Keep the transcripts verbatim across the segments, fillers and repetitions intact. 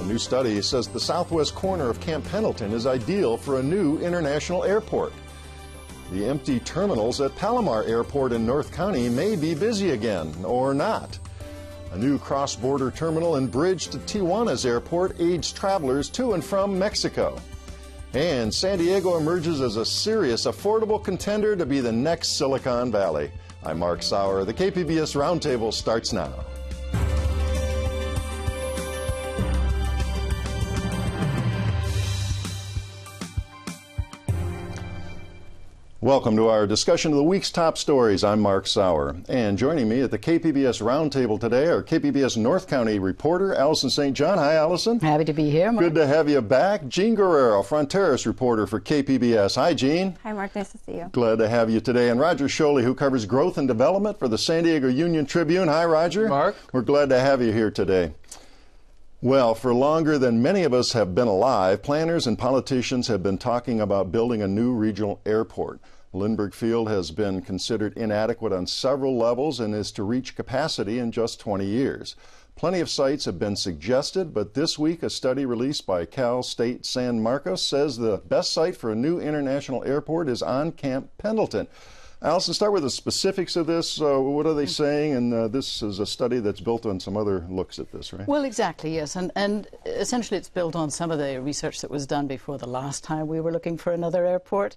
A new study says the southwest corner of Camp Pendleton is ideal for a new international airport. The empty terminals at Palomar Airport in North County may be busy again, or not. A new cross-border terminal and bridge to Tijuana's airport aids travelers to and from Mexico. And San Diego emerges as a serious, affordable contender to be the next Silicon Valley. I'm Mark Sauer. The K P B S Roundtable starts now. Welcome to our discussion of the week's top stories. I'm Mark Sauer. And joining me at the K P B S Roundtable today are K P B S North County reporter Allison Saint John. Hi, Allison. Happy to be here, Mark. Good to have you back. Gene Guerrero, Fronteras reporter for K P B S. Hi, Gene. Hi, Mark. Nice to see you. Glad to have you today. And Roger Sholey, who covers growth and development for the San Diego Union-Tribune. Hi, Roger. Mark. We're glad to have you here today. Well, for longer than many of us have been alive, planners and politicians have been talking about building a new regional airport. Lindbergh Field has been considered inadequate on several levels and is to reach capacity in just twenty years. Plenty of sites have been suggested, but this week a study released by Cal State San Marcos says the best site for a new international airport is on Camp Pendleton. Allison, start with the specifics of this. Uh, what are they saying? And uh, this is a study that's built on some other looks at this, right? Well, exactly, yes. And, and essentially it's built on some of the research that was done before the last time we were looking for another airport.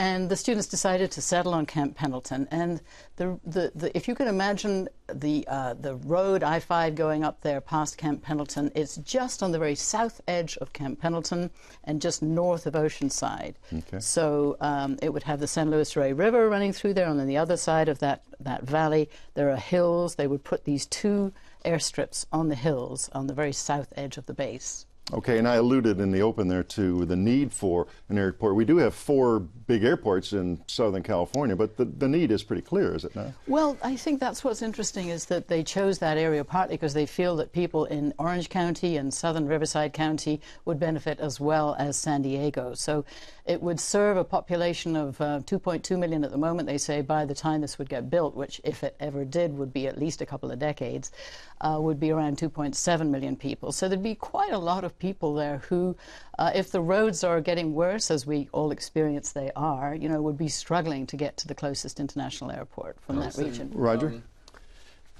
And the students decided to settle on Camp Pendleton. And the, the, the, if you can imagine the, uh, the road I five going up there past Camp Pendleton, it's just on the very south edge of Camp Pendleton and just north of Oceanside. Okay. So um, it would have the San Luis Rey River running through through there, and on the other side of that, that valley there are hills. They would put these two airstrips on the hills on the very south edge of the base. Okay, and I alluded in the open there to the need for an airport. We do have four big airports in Southern California, but the, the need is pretty clear, is it not? Well, I think that's what's interesting, is that they chose that area partly because they feel that people in Orange County and Southern Riverside County would benefit as well as San Diego. So it would serve a population of uh, two point two million at the moment, they say, by the time this would get built, which if it ever did would be at least a couple of decades, uh, would be around two point seven million people. So there'd be quite a lot of people there who, uh, if the roads are getting worse, as we all experience they are, you know, would be struggling to get to the closest international airport from that region. Roger? Um,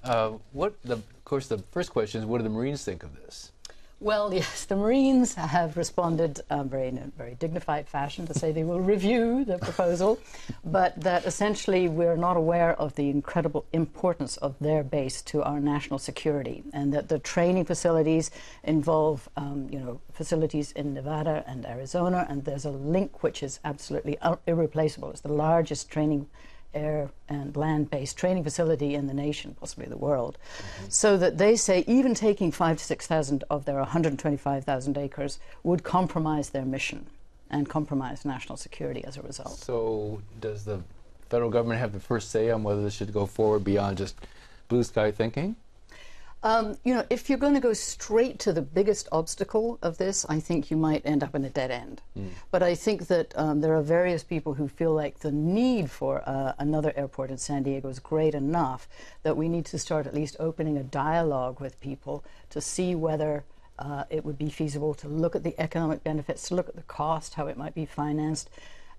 uh, what the, of course, the first question is, what do the Marines think of this? Well, yes, the Marines have responded um, very, in a very dignified fashion to say they will review the proposal, but that essentially we're not aware of the incredible importance of their base to our national security, and that the training facilities involve, um, you know, facilities in Nevada and Arizona, and there's a link which is absolutely irreplaceable. It's the largest training air and land-based training facility in the nation, possibly the world. Mm-hmm. So that they say even taking five to six thousand of their one hundred twenty-five thousand acres would compromise their mission and compromise national security as a result. So does the federal government have the first say on whether this should go forward beyond just blue sky thinking? Um, you know, if you're going to go straight to the biggest obstacle of this, I think you might end up in a dead end. Mm. But I think that um, there are various people who feel like the need for uh, another airport in San Diego is great enough that we need to start at least opening a dialogue with people to see whether uh, it would be feasible, to look at the economic benefits, to look at the cost, how it might be financed.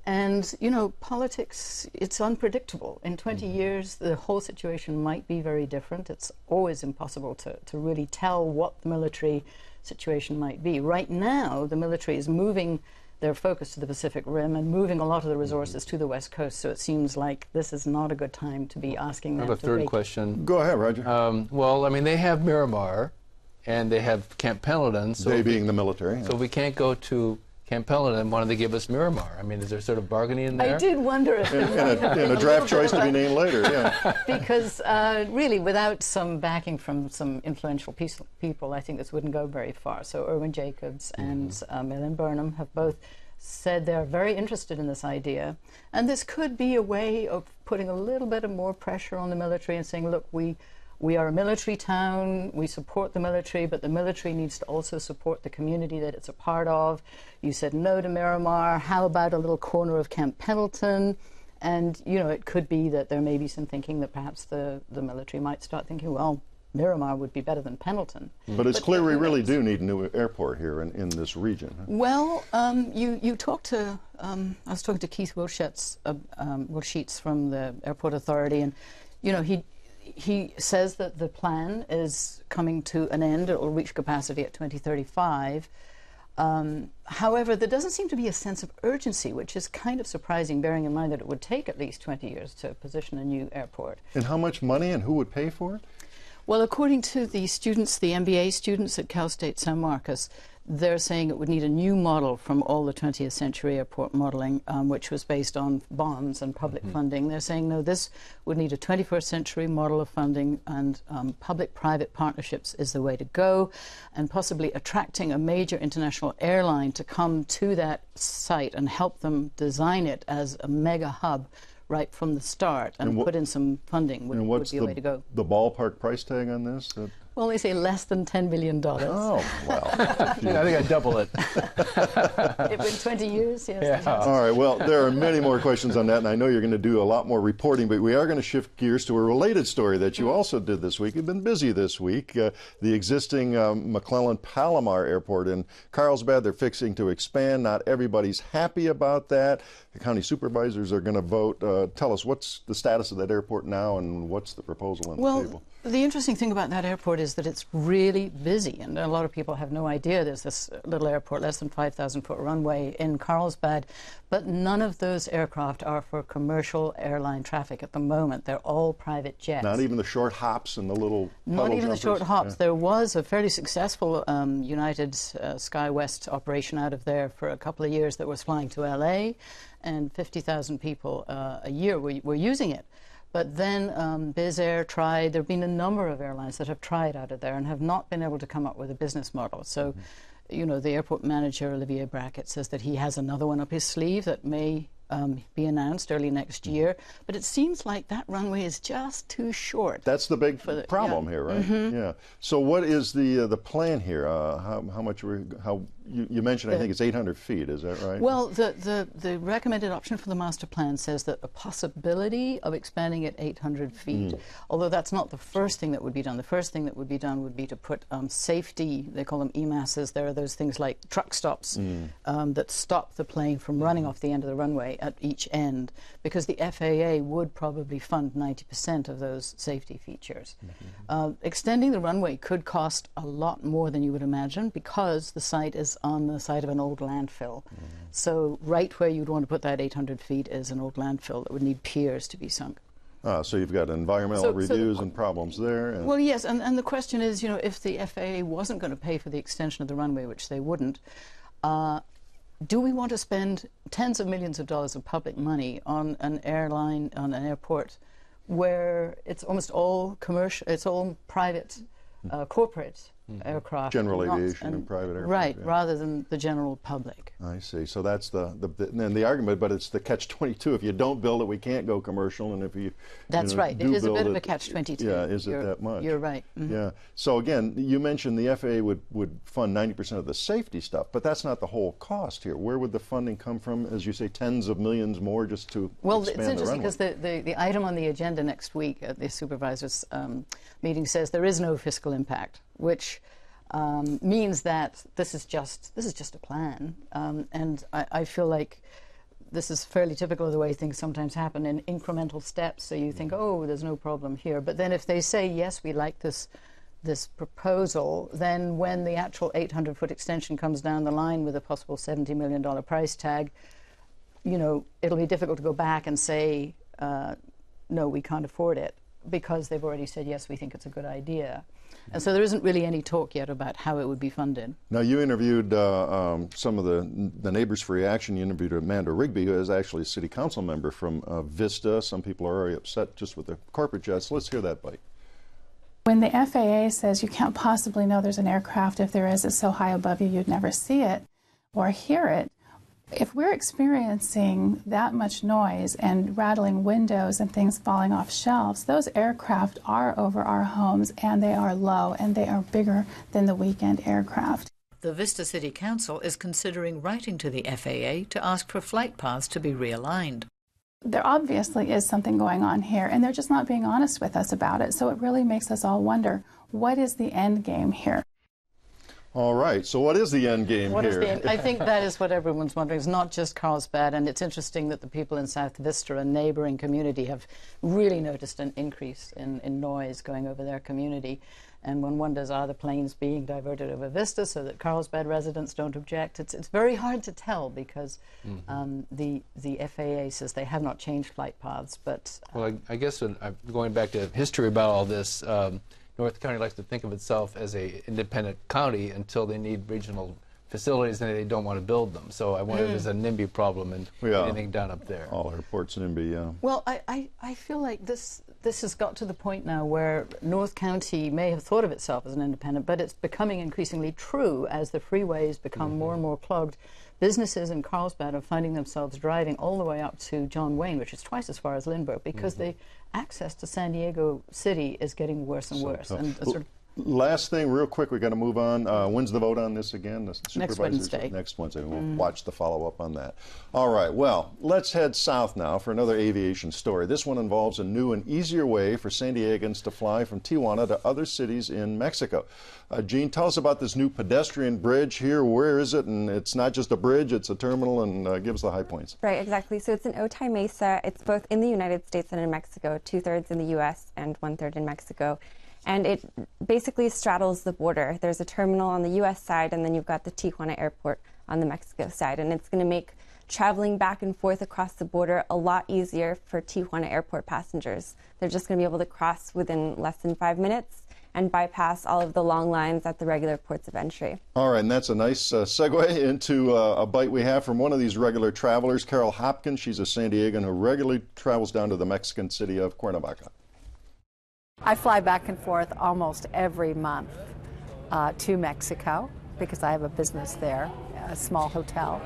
And, you know, politics, it's unpredictable. In twenty mm-hmm. years, the whole situation might be very different. It's always impossible to, to really tell what the military situation might be. Right now, the military is moving their focus to the Pacific Rim and moving a lot of the resources mm-hmm. to the West Coast, so it seems like this is not a good time to be asking them to I have a third question. Go ahead, Roger. Um, well, I mean, they have Miramar, and they have Camp Pendleton. So they being we, the military. So yeah. we can't go to Camp Pendleton, wanted to give us Miramar. I mean, is there sort of bargaining in there? I did wonder if in, in, a, in a draft choice to be named later, yeah. Because uh, really, without some backing from some influential piece, people, I think this wouldn't go very far. So Irwin Jacobs mm-hmm. and uh, Melvin Burnham have both said they're very interested in this idea. And this could be a way of putting a little bit of more pressure on the military and saying, look, we We are a military town, we support the military, but the military needs to also support the community that it's a part of. You said no to Miramar, how about a little corner of Camp Pendleton? And, you know, it could be that there may be some thinking that perhaps the, the military might start thinking, well, Miramar would be better than Pendleton. But it's but clear we really do need a new airport here in, in this region. Huh? Well, um, you, you talked to, um, I was talking to Keith Wilschetz, uh, um, Wilschetz from the Airport Authority, and, you know, he, he says that the plan is coming to an end. It will reach capacity at twenty thirty-five. Um, however, there doesn't seem to be a sense of urgency, which is kind of surprising, bearing in mind that it would take at least twenty years to position a new airport. And how much money and who would pay for it? Well, according to the students, the M B A students at Cal State San Marcos, they're saying it would need a new model from all the twentieth century airport modeling, um, which was based on bonds and public mm-hmm. funding. They're saying, no, this would need a twenty-first century model of funding, and um, public-private partnerships is the way to go, and possibly attracting a major international airline to come to that site and help them design it as a mega hub right from the start, and, and put in some funding would, and what's would be a the, way to go. The ballpark price tag on this? That well, they say less than ten billion dollars. Oh, well. I think I double it. It's been twenty years, yes. Yeah. All right, well, there are many more questions on that, and I know you're going to do a lot more reporting, but we are going to shift gears to a related story that you also did this week. You've been busy this week. Uh, the existing um, McClellan Palomar Airport in Carlsbad, they're fixing to expand. Not everybody's happy about that. The county supervisors are going to vote. Uh, tell us, what's the status of that airport now, and what's the proposal on well, the table? The interesting thing about that airport is that it's really busy, and a lot of people have no idea there's this little airport, less than five thousand foot runway in Carlsbad, but none of those aircraft are for commercial airline traffic at the moment. They're all private jets. Not even the short hops and the little Not even jumpers. the short hops. Yeah. There was a fairly successful um, United uh, Sky West operation out of there for a couple of years that was flying to L A, and fifty thousand people uh, a year were, were using it. But then um, BizAir tried. There have been a number of airlines that have tried out of there and have not been able to come up with a business model. So, mm-hmm. you know, the airport manager, Olivier Brackett, says that he has another one up his sleeve that may um, be announced early next mm-hmm. year. But it seems like that runway is just too short. That's the big the, problem yeah. here, right? Mm-hmm. Yeah. So what is the uh, the plan here? Uh, how, how much we're, how you, you mentioned, the, I think it's eight hundred feet, is that right? Well, the, the, the recommended option for the master plan says that the possibility of expanding at eight hundred feet, mm. although that's not the first thing that would be done. The first thing that would be done would be to put um, safety, they call them E MASs, there are those things like truck stops mm. um, that stop the plane from running off the end of the runway at each end, because the F A A would probably fund ninety percent of those safety features. Mm-hmm. uh, extending the runway could cost a lot more than you would imagine, because the site is on the side of an old landfill. Mm-hmm. So right where you'd want to put that eight hundred feet is an old landfill that would need piers to be sunk. Ah, so you've got environmental so, reviews so, and problems there. And well, yes, and, and the question is, you know, if the F A A wasn't going to pay for the extension of the runway, which they wouldn't, uh, do we want to spend tens of millions of dollars of public money on an airline, on an airport, where it's almost all commercial, it's all private, uh, corporate, aircraft, general not, aviation and, and private aircraft, right? Yeah. Rather than the general public. I see. So that's the the and the argument, but it's the catch twenty-two. If you don't build it, we can't go commercial, and if you that's you know, right, do it is a bit it, of a catch twenty-two. Yeah, is you're, it that much? You're right. Mm-hmm. Yeah. So again, you mentioned the F A A would would fund ninety percent of the safety stuff, but that's not the whole cost here. Where would the funding come from? As you say, tens of millions more just to well, expand it's interesting because the, the the item on the agenda next week at the supervisors' um, meeting says there is no fiscal impact, which um, means that this is just this is just a plan, um, and I, I feel like this is fairly typical of the way things sometimes happen in incremental steps. So you think, oh, there's no problem here, but then if they say yes, we like this this proposal, then when the actual eight hundred foot extension comes down the line with a possible seventy million dollar price tag, you know, it'll be difficult to go back and say uh, no, we can't afford it, because they've already said yes, we think it's a good idea. And so there isn't really any talk yet about how it would be funded. Now, you interviewed uh, um, some of the, the Neighbors for Reaction. You interviewed Amanda Rigby, who is actually a city council member from uh, Vista. Some people are already upset just with the corporate jets. Let's hear that bite. When the F A A says you can't possibly know there's an aircraft, if there is, it's so high above you, you'd never see it or hear it. If we're experiencing that much noise and rattling windows and things falling off shelves, those aircraft are over our homes, and they are low, and they are bigger than the weekend aircraft. The Vista City Council is considering writing to the F A A to ask for flight paths to be realigned. There obviously is something going on here, and they're just not being honest with us about it, so it really makes us all wonder, what is the end game here? All right, so what is the end game what here? Is the end? I think that is what everyone's wondering. It's not just Carlsbad, and it's interesting that the people in South Vista, a neighboring community, have really noticed an increase in, in noise going over their community. And one wonders, are the planes being diverted over Vista so that Carlsbad residents don't object? It's, it's very hard to tell because mm-hmm. um, the, the F A A says they have not changed flight paths. But uh, well, I, I guess when I'm going back to history about all this, um, North County likes to think of itself as a independent county until they need regional facilities and they don't want to build them. So I wonder mm. if there's a NIMBY problem and yeah. anything down up there. All airports NIMBY, yeah. Well, I, I, I feel like this this has got to the point now where North County may have thought of itself as an independent, but it's becoming increasingly true as the freeways become mm-hmm. more and more clogged. Businesses in Carlsbad are finding themselves driving all the way up to John Wayne, which is twice as far as Lindbergh, because mm-hmm. the access to San Diego City is getting worse and so worse. Tough. And sort of last thing, real quick, we've got to move on. Uh, when's the vote on this again? The next Wednesday. Next Wednesday. We'll mm. watch the follow-up on that. All right, well, let's head south now for another aviation story. This one involves a new and easier way for San Diegans to fly from Tijuana to other cities in Mexico. Uh, Gene, tell us about this new pedestrian bridge here. Where is it? And it's not just a bridge, it's a terminal, and uh, give us the high points. Right, exactly. So it's in Otay Mesa. It's both in the United States and in Mexico, two-thirds in the U S and one-third in Mexico. And it basically straddles the border. There's a terminal on the U S side, and then you've got the Tijuana Airport on the Mexico side. And it's going to make traveling back and forth across the border a lot easier for Tijuana Airport passengers. They're just going to be able to cross within less than five minutes and bypass all of the long lines at the regular ports of entry. All right, and that's a nice uh, segue into uh, a bite we have from one of these regular travelers, Carol Hopkins. She's a San Diegan who regularly travels down to the Mexican city of Cuernavaca. I fly back and forth almost every month uh, to Mexico because I have a business there, a small hotel.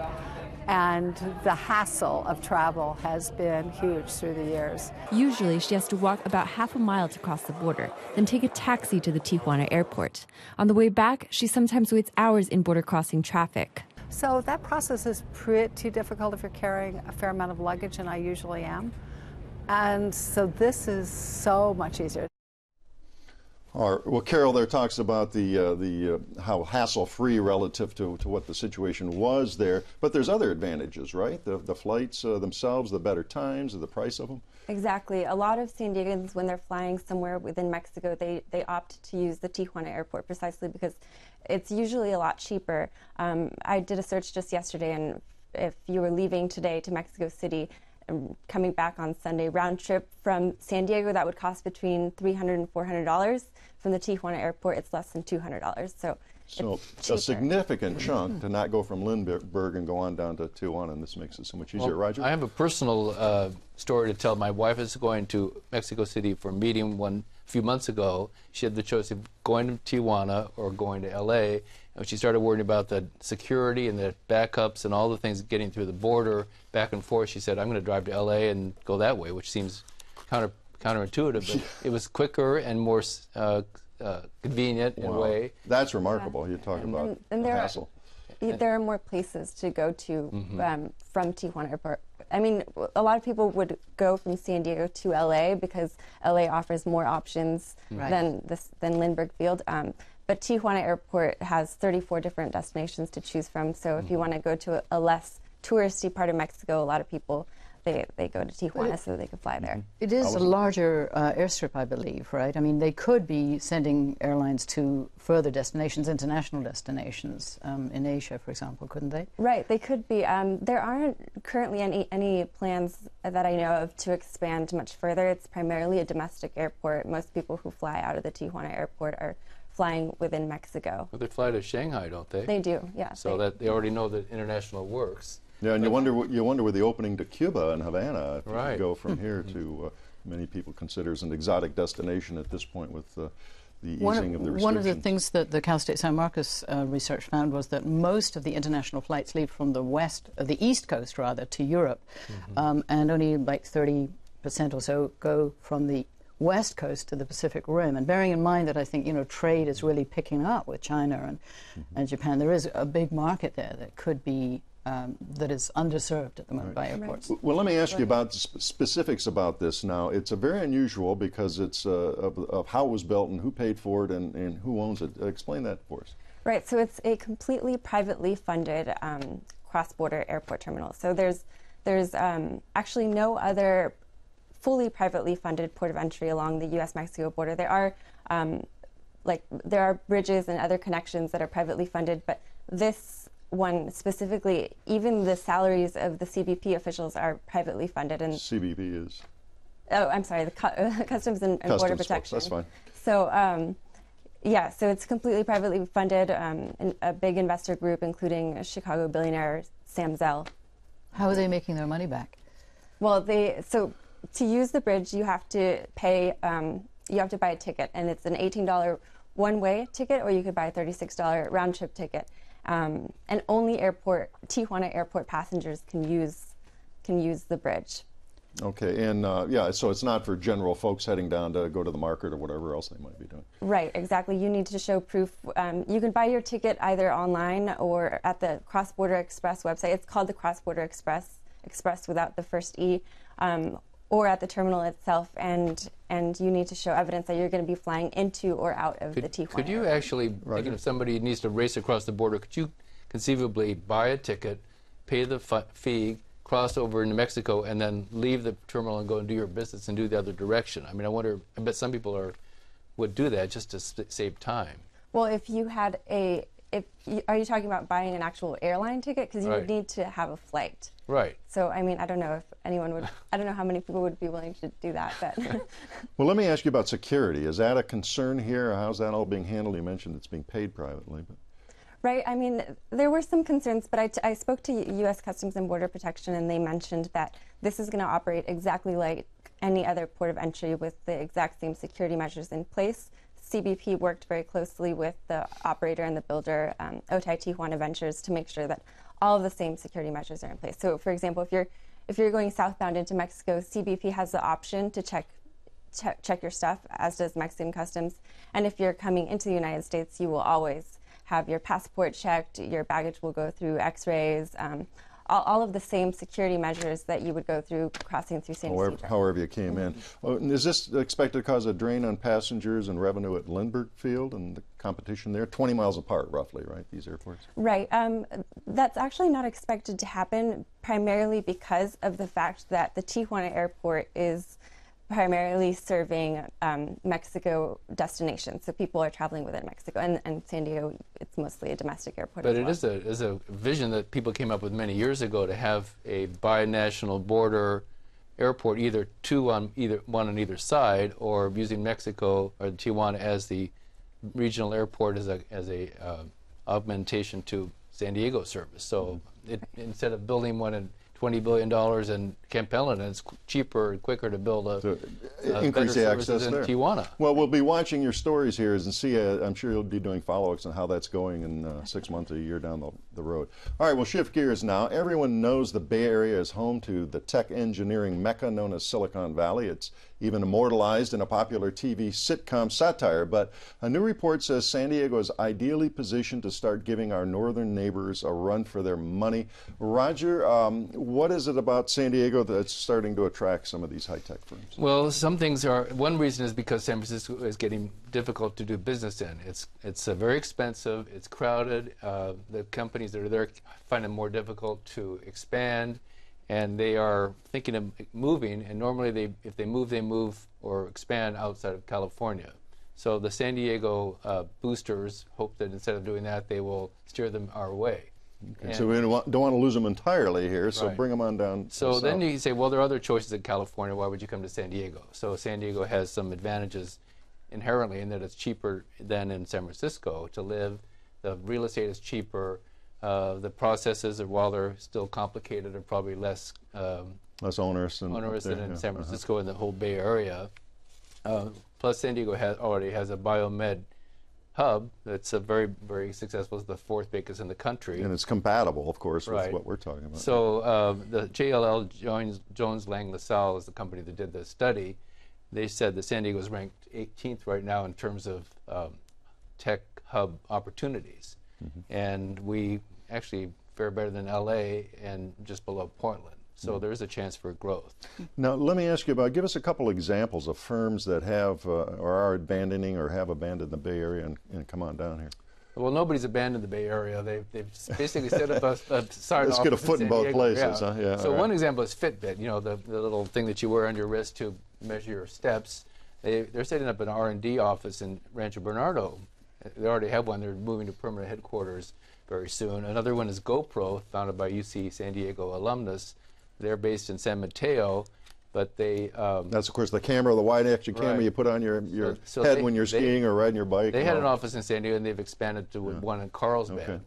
And the hassle of travel has been huge through the years. Usually she has to walk about half a mile to cross the border, then take a taxi to the Tijuana airport. On the way back, she sometimes waits hours in border crossing traffic. So that process is pretty difficult if you're carrying a fair amount of luggage, and I usually am. And so this is so much easier. All right. Well, Carol there talks about the uh, the uh, how hassle-free relative to, to what the situation was there. But there's other advantages, right? The, the flights uh, themselves, the better times, the price of them. Exactly. A lot of San Diegans, when they're flying somewhere within Mexico, they, they opt to use the Tijuana airport precisely because it's usually a lot cheaper. Um, I did a search just yesterday, and if you were leaving today to Mexico City, coming back on Sunday, round trip from San Diego, that would cost between three hundred dollars and four hundred dollars. From the Tijuana airport, it's less than two hundred dollars. So, so it's a significant chunk to not go from Lindbergh and go on down to Tijuana, and this makes it so much easier. Well, Roger? I have a personal uh, story to tell. My wife is going to Mexico City for a meeting one a few months ago. She had the choice of going to Tijuana or going to L A, and she started worrying about the security and the backups and all the things getting through the border back and forth. She said, I'm going to drive to L A and go that way, which seems counter counterintuitive, but it was quicker and more uh, uh, convenient wow. in a way. That's remarkable. Yeah. You talk and, about and, and the there hassle. Are, there are more places to go to mm-hmm. um, from Tijuana Airport. I mean, a lot of people would go from San Diego to L A because L A offers more options right. than this, than Lindbergh Field. Um, But Tijuana Airport has thirty-four different destinations to choose from, so if you want to go to a, a less touristy part of Mexico, a lot of people, they, they go to Tijuana it, so they can fly there. It is a larger uh, airstrip, I believe, right? I mean, they could be sending airlines to further destinations, international destinations, um, in Asia, for example, couldn't they? Right, they could be. Um, there aren't currently any, any plans that I know of to expand much further. It's primarily a domestic airport. Most people who fly out of the Tijuana airport are flying within Mexico. Well, they fly to Shanghai, don't they? They do, yeah. So they, that they already know that international works. Yeah, and but you wonder you wonder with the opening to Cuba and Havana, if right. you go from here to uh, many people consider as an exotic destination at this point with uh, the easing one of, of the restrictions. One of the things that the Cal State San Marcos uh, research found was that most of the international flights leave from the west, uh, the east coast rather, to Europe, mm-hmm. um, and only like thirty percent or so go from the West Coast to the Pacific Rim, and bearing in mind that I think you know trade is really picking up with China and, mm-hmm. and Japan, there is a big market there that could be um, that is underserved at the moment right. by airports. Right. Well, let me ask right. you about sp specifics about this now. It's a very unusual because it's uh, of, of how it was built and who paid for it and, and who owns it. Explain that for us. Right, so it's a completely privately funded um, cross-border airport terminal. So there's, there's um, actually no other fully privately funded port of entry along the U S Mexico border. There are um, like there are bridges and other connections that are privately funded, but this one specifically, even the salaries of the C B P officials are privately funded. And C B P is? Oh, I'm sorry, the cu uh, Customs and, and Customs Border Protection. Folks, that's fine. So. Um, Yeah, so it's completely privately funded, um, in a big investor group, including a Chicago billionaire Sam Zell. How are they making their money back? Well, they so to use the bridge, you have to pay, um, you have to buy a ticket, and it's an eighteen dollar one-way ticket, or you could buy a thirty-six dollar round-trip ticket. Um, and only airport Tijuana Airport passengers can use can use the bridge. Okay, and uh, yeah, so it's not for general folks heading down to go to the market or whatever else they might be doing. Right, exactly. You need to show proof. Um, you can buy your ticket either online or at the Cross Border Express website. It's called the Cross Border Express, Express without the first E, um, or at the terminal itself, and and you need to show evidence that you're going to be flying into or out of could, the Tijuana. Could you actually, right. if somebody needs to race across the border, could you conceivably buy a ticket, pay the fee, cross over into Mexico and then leave the terminal and go and do your business and do the other direction? I mean, I wonder, I bet some people are would do that just to save time. Well, if you had a, if you, are you talking about buying an actual airline ticket? Because you right. would need to have a flight. Right. So, I mean, I don't know if anyone would, I don't know how many people would be willing to do that. But well, let me ask you about security. Is that a concern here? How's that all being handled? You mentioned it's being paid privately, but. Right. I mean, there were some concerns, but I, t I spoke to U S Customs and Border Protection, and they mentioned that this is going to operate exactly like any other port of entry with the exact same security measures in place. C B P worked very closely with the operator and the builder, um, Otay Tijuana Ventures, to make sure that all of the same security measures are in place. So, for example, if you're if you're going southbound into Mexico, C B P has the option to check. Check, check your stuff, as does Mexican Customs. And if you're coming into the United States, you will always have your passport checked, your baggage will go through x-rays, um, all, all of the same security measures that you would go through crossing through San Diego. However, however you came mm-hmm. in. Well, is this expected to cause a drain on passengers and revenue at Lindbergh Field and the competition there? twenty miles apart, roughly, right, these airports? Right. Um, that's actually not expected to happen, primarily because of the fact that the Tijuana airport is primarily serving um, Mexico destinations, so people are traveling within Mexico, and, and San Diego, it's mostly a domestic airport. But it well. is a is a vision that people came up with many years ago to have a bi-national border airport, either two on either one on either side, or using Mexico or Tijuana as the regional airport as a as a uh, augmentation to San Diego service. So it, instead of building one in twenty billion dollars in Camp Pendleton, it's cheaper and quicker to build a, so, a increase the access in Tijuana. Well, we'll be watching your stories here and see. Uh, I'm sure you'll be doing follow-ups on how that's going in uh, six months, a year down the, the road. All right, we'll shift gears now. Everyone knows the Bay Area is home to the tech engineering mecca known as Silicon Valley. It's even immortalized in a popular T V sitcom satire. But a new report says San Diego is ideally positioned to start giving our northern neighbors a run for their money. Roger, um, what is it about San Diego that's starting to attract some of these high-tech firms? Well, some things are. One reason is because San Francisco is getting difficult to do business in. It's it's uh, very expensive. It's crowded. Uh, the companies that are there find it more difficult to expand, and they are thinking of moving. And normally, they if they move, they move or expand outside of California. So the San Diego uh, boosters hope that instead of doing that, they will steer them our way. Okay, so we don't want, don't want to lose them entirely here, so right. bring them on down. So then south. You say, well, there are other choices in California. Why would you come to San Diego? So San Diego has some advantages inherently in that it's cheaper than in San Francisco to live. The real estate is cheaper. Uh, the processes, are, while they're still complicated, are probably less um, less onerous than, onerous than in yeah. San Francisco uh-huh. and the whole Bay Area. Uh, plus, San Diego has, already has a biomed hub that's a very, very successful. It's the fourth biggest in the country. And it's compatible, of course, right. with what we're talking about. So uh, the J L L, Jones, Jones Lang LaSalle, is the company that did this study. They said that San Diego is ranked eighteenth right now in terms of um, tech hub opportunities. Mm-hmm. And we actually fare better than L A and just below Portland. So there is a chance for growth. Now, let me ask you about, give us a couple examples of firms that have uh, or are abandoning or have abandoned the Bay Area and, and come on down here. Well, nobody's abandoned the Bay Area. They've, they've basically set up a, a start. Let's get a foot in, in both places. Yeah. Huh? Yeah, so right. One example is Fitbit, you know, the, the little thing that you wear on your wrist to measure your steps. They, they're setting up an R and D office in Rancho Bernardo. They already have one. They're moving to permanent headquarters very soon. Another one is GoPro, founded by U C San Diego alumnus. They're based in San Mateo, but they... Um, That's, of course, the camera, the wide-action camera right. you put on your, your so, so head they, when you're skiing they, or riding your bike. They had all. an office in San Diego, and they've expanded to yeah. one in Carlsbad. Okay.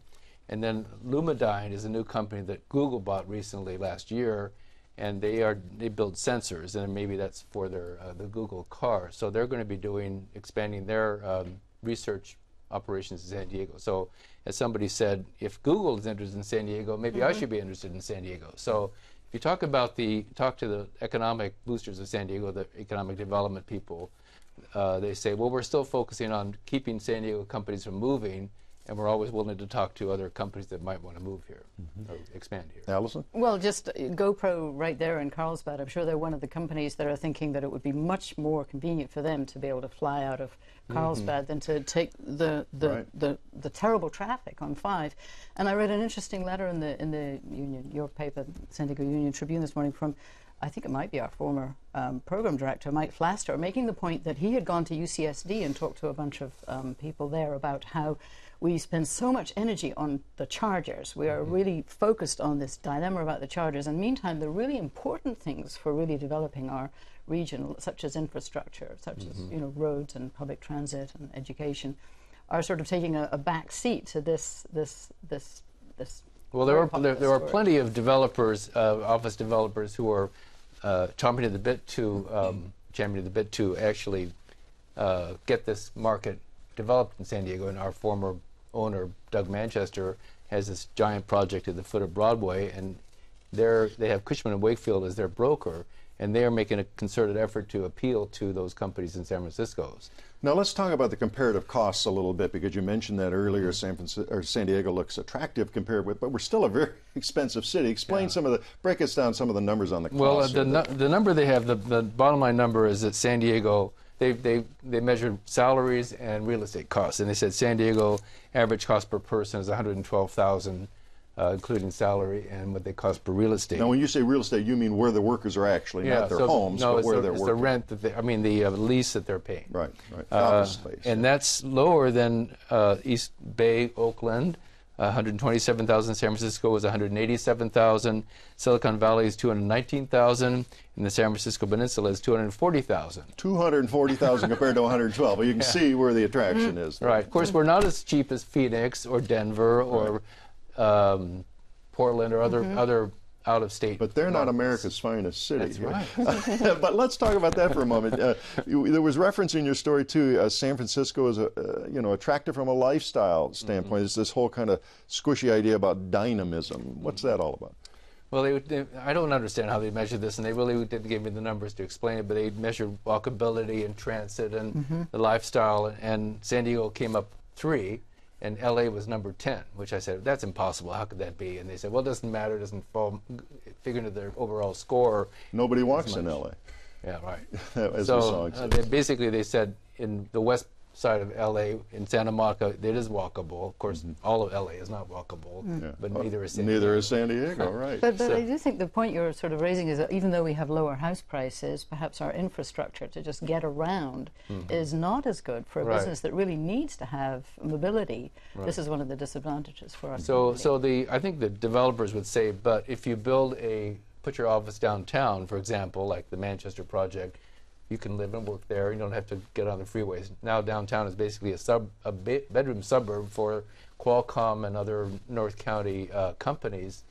And then Lumidyne is a new company that Google bought recently last year, and they are they build sensors, and maybe that's for their uh, the Google car. So they're going to be doing expanding their um, research operations in San Diego. So as somebody said, if Google is interested in San Diego, maybe mm-hmm. I should be interested in San Diego. So. If you talk about the, talk to the economic boosters of San Diego, the economic development people, uh, they say, well, we're still focusing on keeping San Diego companies from moving, and we're always willing to talk to other companies that might want to move here mm-hmm. or expand here. Allison? Well, just uh, GoPro right there in Carlsbad, I'm sure they're one of the companies that are thinking that it would be much more convenient for them to be able to fly out of Carlsbad mm-hmm. than to take the the, right. the the terrible traffic on five. And I read an interesting letter in the in the Union, your paper, San Diego Union-Tribune this morning from, I think it might be our former um, program director, Mike Flaster, making the point that he had gone to U C S D and talked to a bunch of um, people there about how we spend so much energy on the chargers. We are mm-hmm. really focused on this dilemma about the chargers. And meantime, the really important things for really developing our region, such as infrastructure, such mm-hmm. as you know roads and public transit and education, are sort of taking a, a back seat to this this this this. Well, there are there, there are plenty of developers, uh, office developers, who are uh, championing the bit to um, championing the bit to actually uh, get this market developed in San Diego. And our former owner, Doug Manchester, has this giant project at the foot of Broadway, and they're they have Cushman and Wakefield as their broker, and they are making a concerted effort to appeal to those companies in San Francisco. Now let's talk about the comparative costs a little bit, because you mentioned that earlier. San Francisco, or San Diego looks attractive compared with, but we're still a very expensive city. Explain yeah. some of the, break us down some of the numbers on the costs. Well, uh, the, no, the number they have, the, the bottom line number is that San Diego, they, they, they measured salaries and real estate costs, and they said San Diego average cost per person is one hundred twelve thousand dollars. Uh, including salary and what they cost per real estate. Now, when you say real estate, you mean where the workers are actually, yeah, not their so homes, no, but where the, they're it's working. The rent that they, I mean, the uh, lease that they're paying. Right, right. Uh, space. And that's lower than uh, East Bay, Oakland. Uh, one hundred twenty-seven thousand. San Francisco was one hundred eighty-seven thousand. Silicon Valley is two hundred nineteen thousand, and the San Francisco Peninsula is two hundred forty thousand. two hundred forty thousand compared to one hundred twelve. Well, you can yeah. see where the attraction is. Right. Of course, we're not as cheap as Phoenix or Denver or. Right. Um, Portland or other mm-hmm. other out-of-state. But they're markets. Not America's finest city. That's right. right. But let's talk about that for a moment. Uh, you, there was reference in your story too. Uh, San Francisco is a, uh, you know attractive from a lifestyle standpoint. Mm-hmm. It's this whole kind of squishy idea about dynamism. What's that all about? Well, they, they, I don't understand how they measure this, and they really didn't give me the numbers to explain it. But they measured walkability and transit and mm-hmm. the lifestyle, and San Diego came up three. And L A was number ten, which I said, that's impossible. How could that be? And they said, well, it doesn't matter. It doesn't fall, figure into their overall score. Nobody walks in L A. Yeah, right. As so the song says. Uh, they basically, they said in the west side of L A, in Santa Monica, it is walkable. Of course, mm-hmm. all of L A is not walkable, yeah. but well, neither is San Diego. Neither is San Diego, right. But, but so. I do think the point you're sort of raising is that even though we have lower house prices, perhaps our infrastructure to just get around mm-hmm. is not as good for a right. business that really needs to have mobility. Right. This is one of the disadvantages for us. So, so the I think the developers would say, but if you build a, put your office downtown, for example, like the Manchester project, you can live and work there. You don't have to get on the freeways. Now downtown is basically a sub, a ba bedroom suburb for Qualcomm and other North County uh, companies,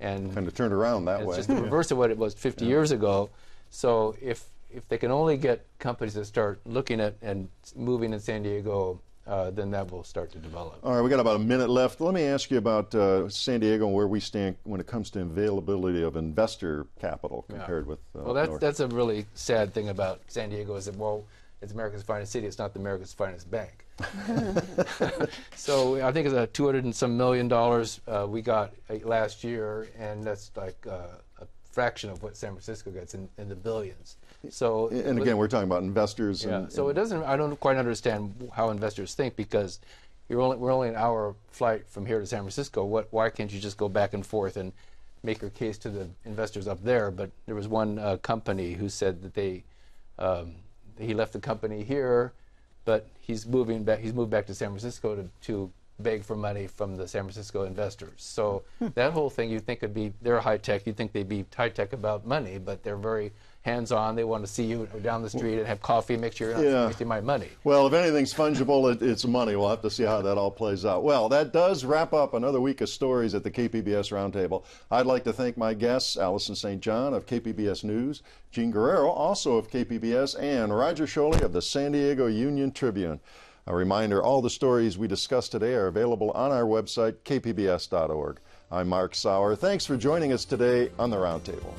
and kind of turned around that it's way. It's just the reverse of what it was fifty yeah. years ago. So if if they can only get companies that start looking at and moving in San Diego. Uh, then that will start to develop. All right, we got about a minute left. Let me ask you about uh, San Diego and where we stand when it comes to availability of investor capital compared yeah. with uh, well, that's North. That's a really sad thing about San Diego is that, well, it's America's finest city, it's not the America's finest bank. So I think it's a two hundred and some million dollars uh, we got uh, last year, and that's like uh, a fraction of what San Francisco gets in, in the billions. So and again, we're talking about investors. Yeah. And, so and it doesn't. I don't quite understand how investors think, because you're only we're only an hour flight from here to San Francisco. What? Why can't you just go back and forth and make your case to the investors up there? But there was one uh, company who said that they um, he left the company here, but he's moving back. He's moved back to San Francisco to to beg for money from the San Francisco investors. So hmm. that whole thing, you think would be they're high tech. You think they'd be high tech about money, but they're very hands-on. They want to see you down the street and have coffee, make sure you're not wasting my money. Well, if anything's fungible, it, it's money. We'll have to see how that all plays out. Well, that does wrap up another week of stories at the K P B S Roundtable. I'd like to thank my guests, Allison Saint John of K P B S News, Gene Guerrero, also of K P B S, and Roger Sholey of the San Diego Union-Tribune. A reminder, all the stories we discussed today are available on our website, K P B S dot org. I'm Mark Sauer. Thanks for joining us today on the Roundtable.